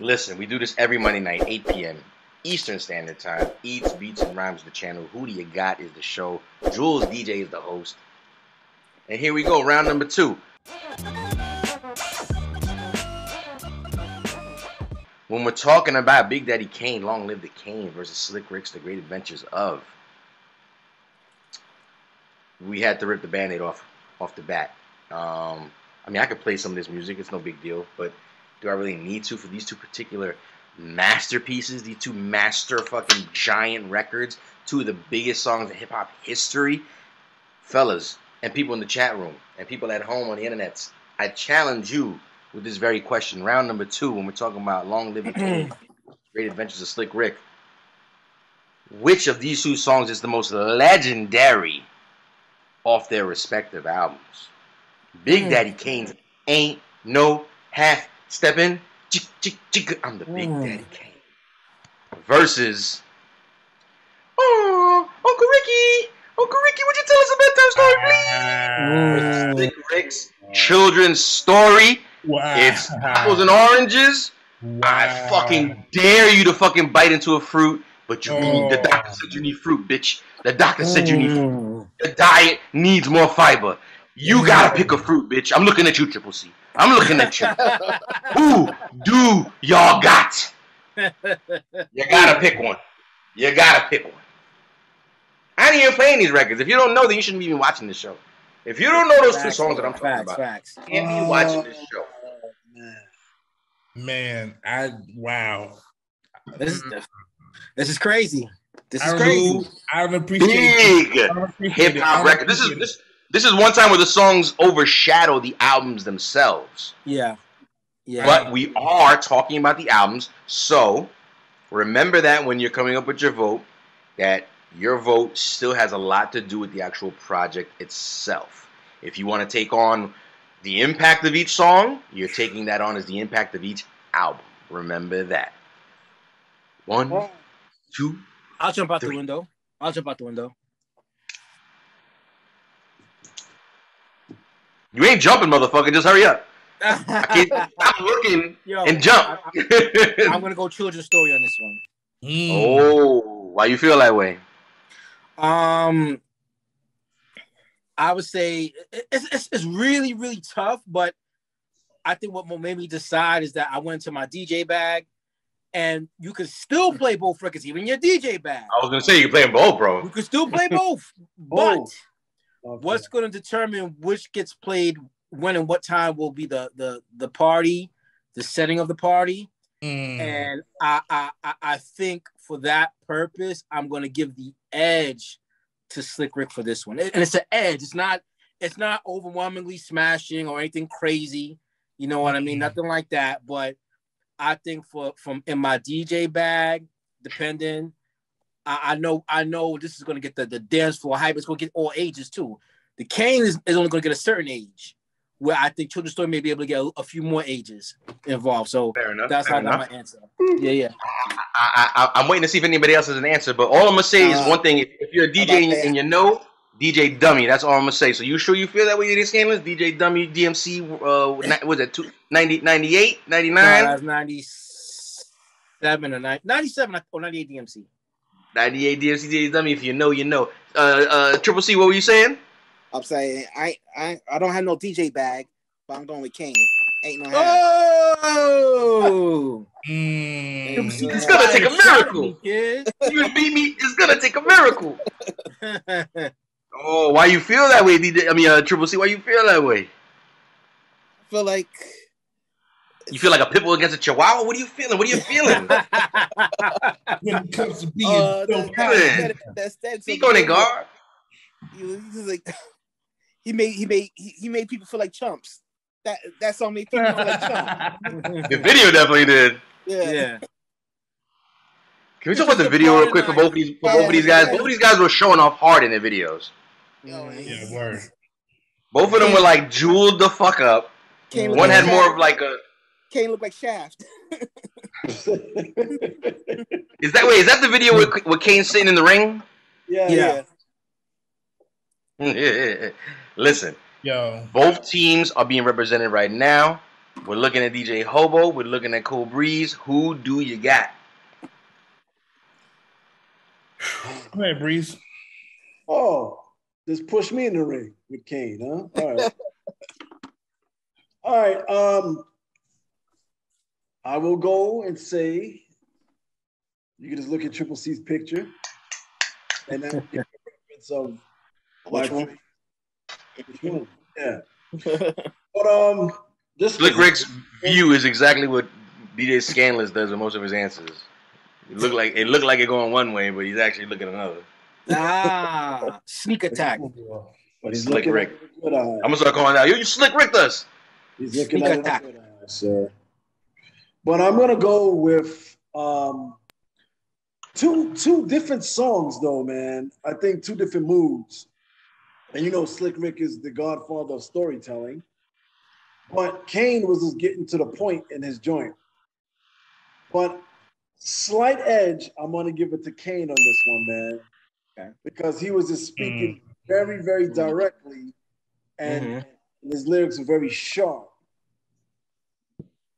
Listen, we do this every Monday night, 8 p.m. Eastern Standard Time. Eats, Beats, and Rhymes the channel. Who Do You Got is the show. Jules DJ is the host. And here we go, round number 2. When we're talking about Big Daddy Kane, Long Live the Kane versus Slick Rick's The Great Adventures Of, we had to rip the Band-Aid off the bat. I mean, I could play some of this music. It's no big deal. But do I really need to for these two particular masterpieces, these two master fucking giant records, two of the biggest songs in hip-hop history? Fellas, and people in the chat room, and people at home on the internets, I challenge you with this very question. Round number 2, when we're talking about Long Live the Kane, Great Adventures of Slick Rick. Which of these two songs is the most legendary off their respective albums? Big Daddy Kane's Ain't No Half Steppin', I'm the Big Daddy Kane, versus, oh, Uncle Ricky, would you tell us a bedtime story, please? Slick Rick's Children's Story. Wow. It's apples and oranges. Wow. I fucking dare you to fucking bite into a fruit, but you need, the doctor said you need fruit, bitch. The doctor said you need fruit. The diet needs more fiber. You gotta pick a fruit, bitch. I'm looking at you, Triple C. I'm looking at you. Who do y'all got? You gotta pick one. You gotta pick one. I ain't even playing these records. If you don't know, then you shouldn't be even watching this show. If you don't know those two songs that I'm talking about, you can't be watching this show. Man, wow. This is crazy. This is crazy. I don't appreciate big hip-hop record. This is one time where the songs overshadow the albums themselves. Yeah. Yeah. But we are talking about the albums, so remember that when you're coming up with your vote, that your vote still has a lot to do with the actual project itself. If you want to take on the impact of each song, you're taking that on as the impact of each album. Remember that. 1, 2, I'll jump out 3. The window. I'll jump out the window. You ain't jumping, motherfucker. Just hurry up. I can't stop looking and jump. I'm going to go Children's Story on this one. Oh, why you feel that way? I would say it's really, really tough, but I think what made me decide is that I went to my DJ bag, and you can still play both records, even your DJ bag. I was going to say, you can play them both, bro. You can still play both, but... Okay. What's going to determine which gets played when and what time will be the party, the setting of the party. And I think for that purpose, I'm going to give the edge to Slick Rick for this one. And it's an edge. It's not overwhelmingly smashing or anything crazy. You know what I mean? Nothing like that. But I think from in my DJ bag, depending... I know this is going to get the dance floor hype. It's going to get all ages, too. The Kane is only going to get a certain age, where I think Children's Story may be able to get a few more ages involved. So that's how I got my answer. Yeah, yeah. I'm waiting to see if anybody else has an answer, but all I'm going to say is one thing. If you're a DJ and you know, DJ Dummy, that's all I'm going to say. So you sure you feel that way, DJ Scanless? DJ Dummy, DMC, was it 90, 98, 99? No, that was 97 or 97 or 98 DMC. 98 DMC Dummy. If you know, you know. Triple C, what were you saying? I'm saying I don't have no DJ bag, but I'm going with Kane. Ain't no. Oh, it's gonna take a miracle. You beat me. It's gonna take a miracle. Oh, why you feel that way, DJ? I mean, Triple C, why you feel that way? I feel like. You feel like a pitbull against a chihuahua? What are you feeling? What are you feeling? When it comes to being so speak on it, guard. He made people feel like chumps. That song made people feel like chumps. The video definitely did. Yeah. Can we talk about the video real quick for both these guys? Both of these guys were showing off hard in their videos. Yeah, word. Both of them were like jeweled the fuck up. One had more of like a Kane look like Shaft. Is that the video with Kane sitting in the ring? Yeah. Listen, both teams are being represented right now. We're looking at DJ Hobo. We're looking at Cole Breeze. Who do you got? Go ahead, Breeze. Oh, just push me in the ring with Kane, huh? All right. All right. I will go and say, you can just look at Triple C's picture, and that will give you a reference of which one. Which one? Yeah. But this Slick Rick's view is exactly what DJ Scanless does in most of his answers. It looked like it going one way, but he's actually looking another. Ah, sneak attack. But he's Slick Rick. I'm gonna start calling out. You Slick Ricked us. He's looking at attack, sir. But I'm gonna go with two different songs, though, man. I think two different moods. And you know, Slick Rick is the godfather of storytelling. But Kane was just getting to the point in his joint. But slight edge, I'm gonna give it to Kane on this one, man. Okay. Because he was just speaking very, very directly, and his lyrics were very sharp.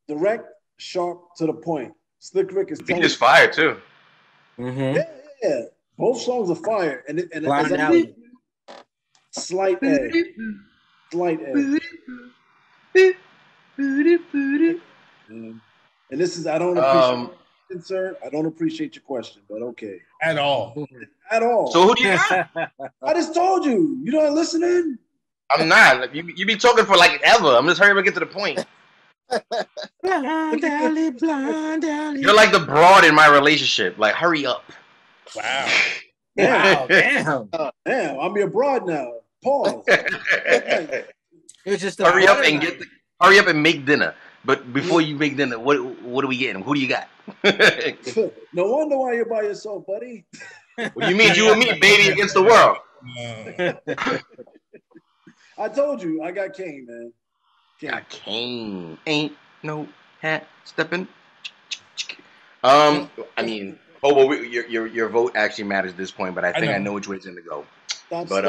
Direct, sharp, to the point. Slick Rick is telling fire too. Yeah. Both songs are fire. And as I mean, slight edge. Slight edge. And this is, I don't appreciate your question, sir. I don't appreciate your question, but okay. At all. At all. So who do you got? I just told you. You not listening? I'm not. You be talking for like ever. I'm just hurrying to get to the point. Blind alley, blind alley. You're like the broad in my relationship. Like, hurry up. Wow. Wow, damn. Damn, I'm your broad now. Pause. It's just hurry up and get. Hurry up and make dinner. But before you make dinner, what are we getting? Who do you got? No wonder why you're by yourself, buddy. What do you mean? You and me, baby, against the world. I told you, I got Kane, man. Got Kane. Ain't no half steppin'. I mean, your vote actually matters at this point, but I think I know which way it's gonna go. But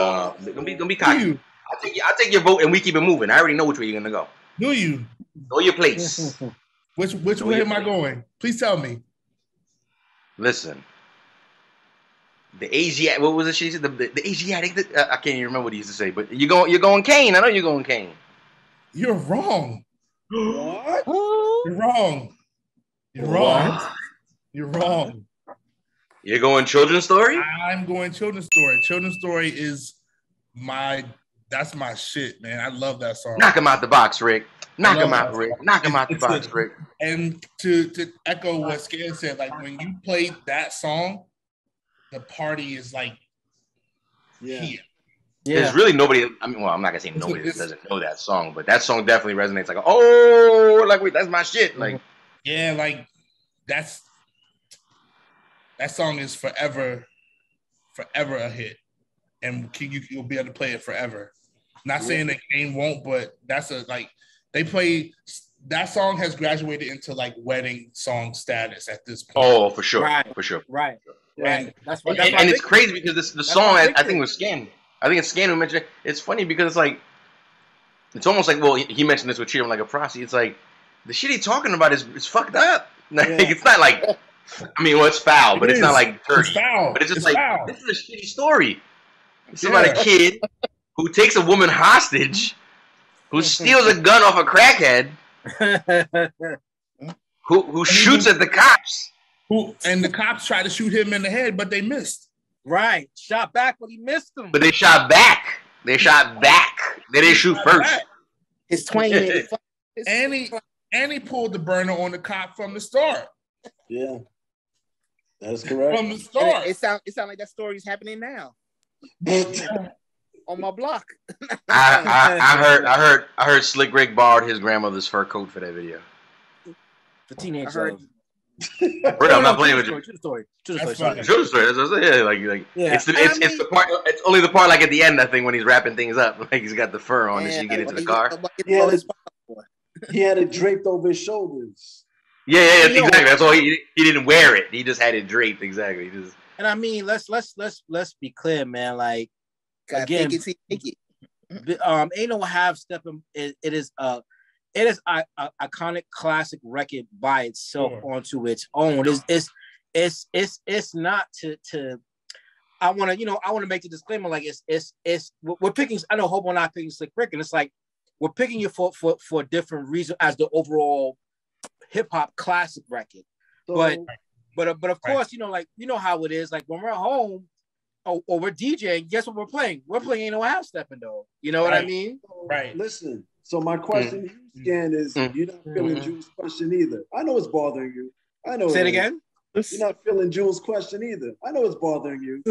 don't be cocky. I'll take your vote and we keep it moving. I already know which way you're gonna go. Do you? Know your place. Which way am I going? Please tell me. Listen. The Asiatic. What was it she said? The Asiatic. I can't even remember what he used to say. But you're going Kane. I know you're going Kane. You're wrong. What? You're wrong. You're wrong. What? You're wrong. You're going Children's Story? I'm going Children's Story. Children's Story is that's my shit, man. I love that song. Knock him out the box, Rick. Knock him out, Rick. Knock him out the box, Rick. And to echo what Scan said, like when you played that song, the party is like here. Yeah. There's really nobody. I mean, well, I'm not gonna say nobody that doesn't know that song, but that song definitely resonates. Like, oh, like wait, that's my shit. Like, yeah, like that song is forever a hit, and you'll be able to play it forever. Not saying that Kane won't, but that's that song has graduated into like wedding song status at this point. Oh, for sure, right. For sure, right. And that's what. And it's crazy because the song I think was Scan. I think it's Scan who mentioned it. It's funny because it's like, it's almost like, well, he mentioned this with Cheating Like a Proxy. It's like, the shit he's talking about is fucked up. Like, it's not like, I mean, well, it's foul, but it's not like dirty. It's foul. But it's just foul. This is a shitty story. It's about a kid who takes a woman hostage, who steals a gun off a crackhead, who shoots at the cops. And the cops try to shoot him in the head, but they missed. Right, shot back, but he missed them. But they shot back. They didn't shoot first. It's 20 minutes. And he pulled the burner on the cop from the start. Yeah, that's correct. From the start. It sounds like that story's happening now. On my block. I heard Slick Rick borrowed his grandmother's fur coat for that video. The teenager. I'm not playing with you. True story. That's what I said. Yeah. It's the part. It's only the part like at the end. I think when he's wrapping things up, like he's got the fur on, and she get into the car. He had it draped over his shoulders. Yeah, exactly. That's all. He didn't wear it. He just had it draped. Exactly. And I mean, let's be clear, man. Like again, take it. Ain't no half stepping. It is it is an iconic classic record by itself onto its own. It's not to I want to, I want to make the disclaimer, like it's we're picking, I know Hobo and I picking Slick Rick, and it's like we're picking you for a different reason as the overall hip hop classic record. So, but of course, like how it is, like when we're at home or we're DJing, guess what we're playing? We're playing Ain't No Half Steppin' though. You know what I mean? Right. Listen, so my question to you, Scan, is you're not feeling Jules' question either. I know it's bothering you. I know. Say it again. You're not feeling Jules' question either. I know it's bothering you.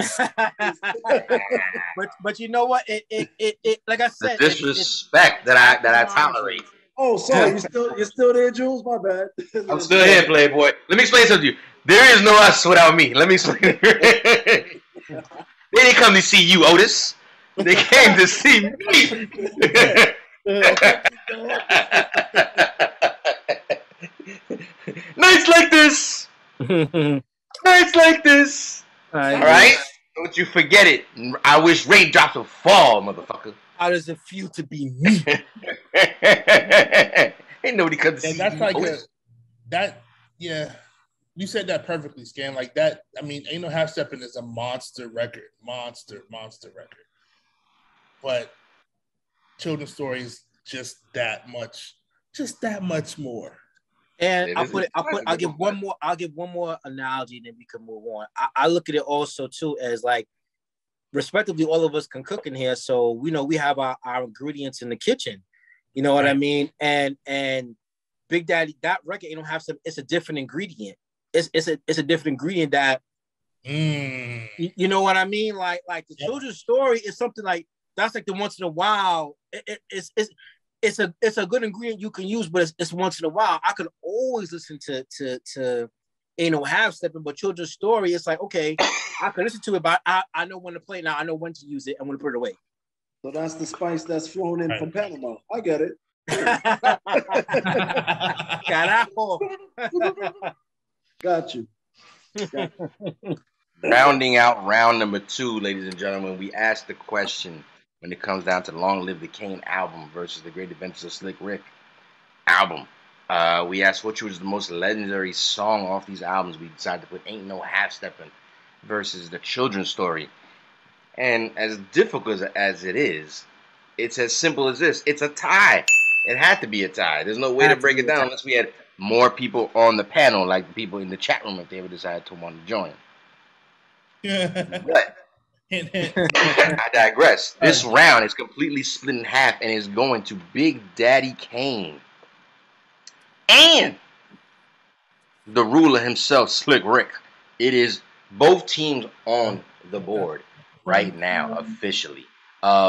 but you know what? It like I said, the disrespect that I tolerate. Oh, sorry, you're still there, Jules? My bad. I'm still here, Playboy. Let me explain something to you. There is no us without me. Let me explain. They didn't come to see you, Otis. They came to see me. Nights like this. Nights like this. All right? Don't you forget it. I wish raindrops would fall, motherfucker. How does it feel to be me? Ain't nobody come to see that's you, like Otis. Yeah. You said that perfectly, Scan. Like that, I mean, Ain't No Half Steppin' is a monster record. Monster record. But Children's Story is just that much more. And I'll give one more analogy, and then we can move on. I look at it also too as like, respectively, all of us can cook in here. So we have our ingredients in the kitchen. You know what I mean? And Big Daddy, that record, Ain't No Half Steppin', it's a different ingredient. It's a different ingredient that you know what I mean? Like the Children's Story is something like that's like the once in a while. It's a good ingredient you can use, but it's once in a while. I could always listen to Ain't No Half Steppin', but Children's Story, it's like, okay, I can listen to it, but I know when to play now, I know when to use it and when to put it away. So that's the spice that's flown in from Panama. I get it. Carajo. Got you. Rounding out round number 2, ladies and gentlemen, we asked the question when it comes down to Long Live the Kane album versus The Great Adventures of Slick Rick album. We asked which was the most legendary song off these albums. We decided to put Ain't No Half Steppin' versus The Children's Story. And as difficult as it is, it's as simple as this. It's a tie. It had to be a tie. There's no way to break it down unless we had more people on the panel, like the people in the chat room, if they ever decided to want to join. But I digress. This round is completely split in half and is going to Big Daddy Kane and the ruler himself, Slick Rick. It is both teams on the board right now, officially.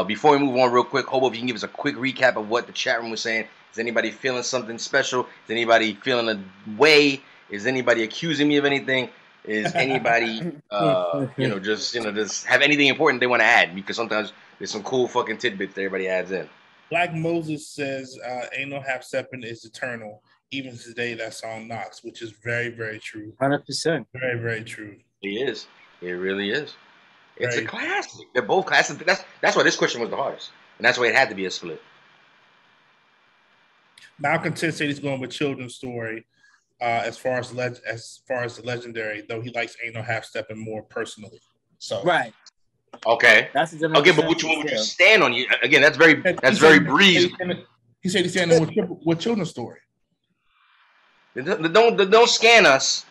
Before we move on real quick, Hobo, if you can give us a quick recap of what the chat room was saying. Is anybody feeling something special? Is anybody feeling a way? Is anybody accusing me of anything? Is anybody, just have anything important they want to add? Because sometimes there's some cool fucking tidbits that everybody adds in. Black Moses says, Ain't No Half Steppin' is eternal. Even today, that song knocks, which is very, very true. 100%. Very, very true. It is. It really is. It's a classic. They're both classic. That's why this question was the hardest. And that's why it had to be a split. Malcolm Tisdale is going with Children's Story as far as the legendary, though he likes Ain't No Half Steppin' more personally. So right. Okay. That's okay, but which one would you stand on? Again, that's very breezy. He said he's standing with Children's Story. Don't scan us.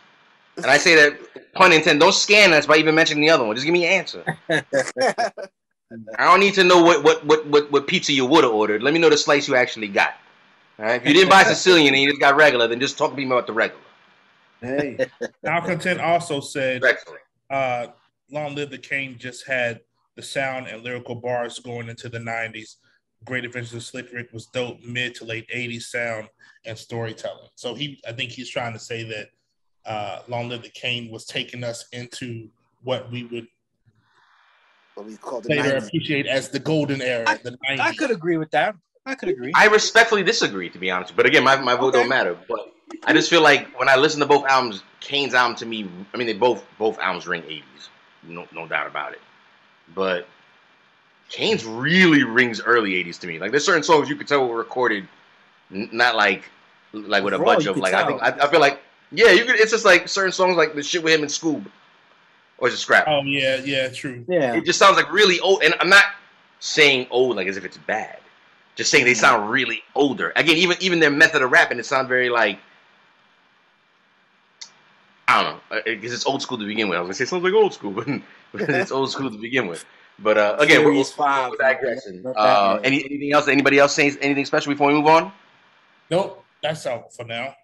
And I say that, pun intended, don't scan us by even mentioning the other one. Just give me an answer. I don't need to know what pizza you would have ordered. Let me know the slice you actually got. All right? If you didn't buy Sicilian and you just got regular, then just talk to me about the regular. Hey. Al Content also said, Long Live the Kane just had the sound and lyrical bars going into the 90s. Great Adventures of Slick Rick was dope mid to late 80s sound and storytelling. So I think he's trying to say that Long Live the Kane was taking us into what we would later appreciate as the golden era. The 90s. I could agree with that. I could agree. I respectfully disagree, to be honest. But again, my vote don't matter. But I just feel like when I listen to both albums, Kane's album to me, I mean, they both albums ring 80s, no doubt about it. But Kane's really rings early 80s to me. Like there's certain songs you could tell were recorded Not like with a bunch of like. I feel like yeah, you could. It's just like certain songs like the shit with him and Scoob, or just scrap. Oh yeah, yeah, true. Yeah, it just sounds like really old. And I'm not saying old like as if it's bad. Just saying they sound really older. Again, even their method of rapping, it sounds very like. I don't know, because it's old school to begin with. I was gonna say it sounds like old school, but it's old school to begin with. But again, we're five digressing. Anything else? Anybody else saying anything special before we move on? Nope, that's all for now.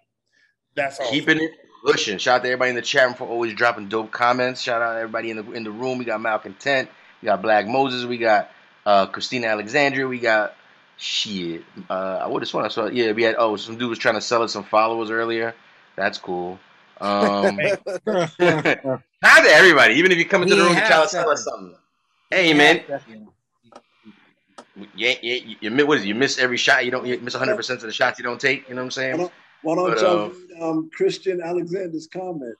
That's all. Keeping it pushing. Shout out to everybody in the chat room for always dropping dope comments. Shout out to everybody in the room. We got Malcolm Tent, we got Black Moses, we got Christina Alexandria, we got shit. I would have sworn I saw. Yeah, we had some dude was trying to sell us some followers earlier. That's cool. Not to everybody, even if you come into the room and try to sell us something. Hey man, you what is it? You miss every shot. You miss 100% of the shots you don't take. You know what I'm saying? Why don't y'all read Christian Alexander's comment?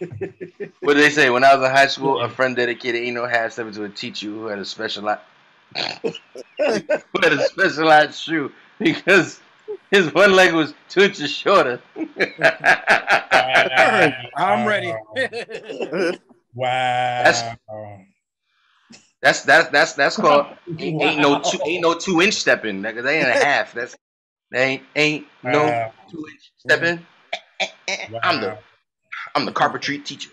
What did they say? When I was in high school, a friend dedicated Ain't No Half Steppin' to a teacher who had a specialized shoe because his one leg was 2 inches shorter. I'm ready. Wow. That's called ain't no two inch stepping. That ain't a half. That's ain't no 2 inch stepping. Wow. I'm the carpentry teacher.